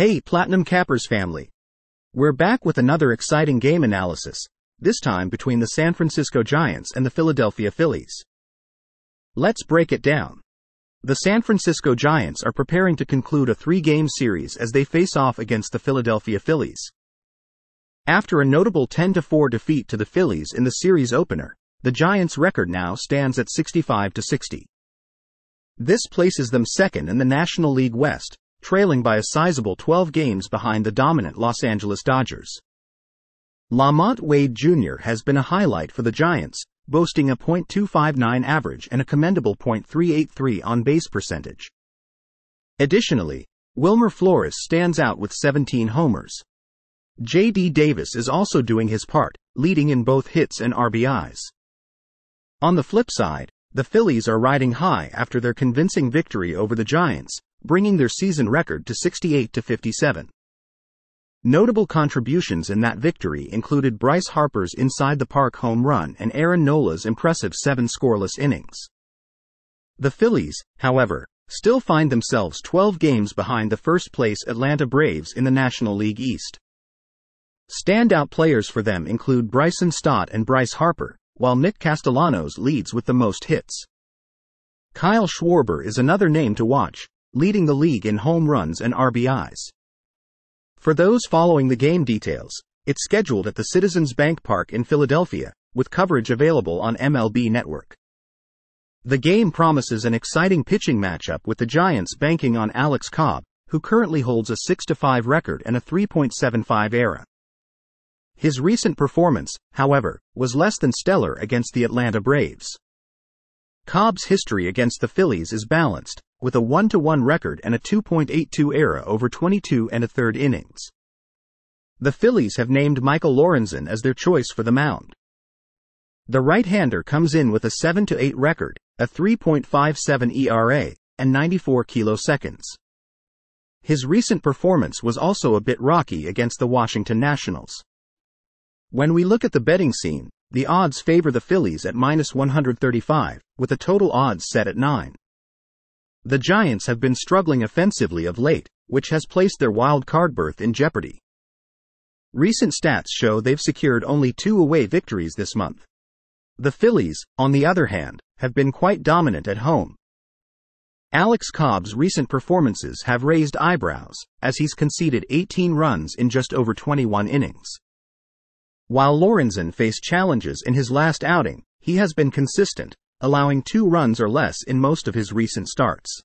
Hey Platinum Cappers family. We're back with another exciting game analysis, this time between the San Francisco Giants and the Philadelphia Phillies. Let's break it down. The San Francisco Giants are preparing to conclude a three-game series as they face off against the Philadelphia Phillies. After a notable 10-4 defeat to the Phillies in the series opener, the Giants' record now stands at 65-60. This places them second in the National League West, trailing by a sizable 12 games behind the dominant Los Angeles Dodgers. Lamont Wade Jr. has been a highlight for the Giants, boasting a .259 average and a commendable .383 on-base percentage. Additionally, Wilmer Flores stands out with 17 homers. J.D. Davis is also doing his part, leading in both hits and RBIs. On the flip side, the Phillies are riding high after their convincing victory over the Giants, bringing their season record to 68-57. Notable contributions in that victory included Bryce Harper's inside-the-park home run and Aaron Nola's impressive 7 scoreless innings. The Phillies, however, still find themselves 12 games behind the first-place Atlanta Braves in the National League East. Standout players for them include Bryson Stott and Bryce Harper, while Nick Castellanos leads with the most hits. Kyle Schwarber is another name to watch, leading the league in home runs and RBIs. For those following the game details, it's scheduled at the Citizens Bank Park in Philadelphia, with coverage available on MLB Network. The game promises an exciting pitching matchup with the Giants banking on Alex Cobb, who currently holds a 6-5 record and a 3.75 ERA. His recent performance, however, was less than stellar against the Atlanta Braves. Cobb's history against the Phillies is balanced, with a 1-1 record and a 2.82 ERA over 22 1/3 innings. The Phillies have named Michael Lorenzen as their choice for the mound. The right-hander comes in with a 7-8 record, a 3.57 ERA, and 94 kiloseconds. His recent performance was also a bit rocky against the Washington Nationals. When we look at the betting scene, the odds favor the Phillies at -135, with a total odds set at 9. The Giants have been struggling offensively of late, which has placed their wild card berth in jeopardy. Recent stats show they've secured only 2 away victories this month. The Phillies, on the other hand, have been quite dominant at home. Alex Cobb's recent performances have raised eyebrows, as he's conceded 18 runs in just over 21 innings. While Lorenzen faced challenges in his last outing, he has been consistent, allowing 2 runs or less in most of his recent starts.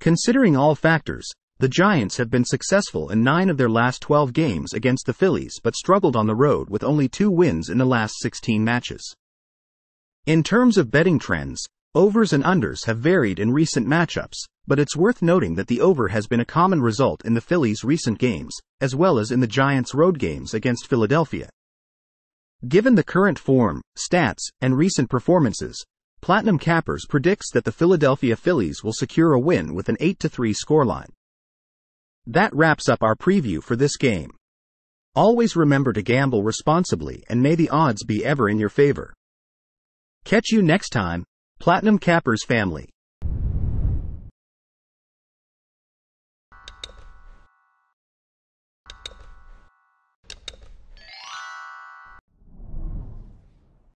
Considering all factors, the Giants have been successful in 9 of their last 12 games against the Phillies but struggled on the road with only 2 wins in the last 16 matches. In terms of betting trends, overs and unders have varied in recent matchups, but it's worth noting that the over has been a common result in the Phillies' recent games, as well as in the Giants' road games against Philadelphia. Given the current form, stats, and recent performances, Platinum Cappers predicts that the Philadelphia Phillies will secure a win with an 8-3 scoreline. That wraps up our preview for this game. Always remember to gamble responsibly, and may the odds be ever in your favor. Catch you next time, Platinum Cappers family.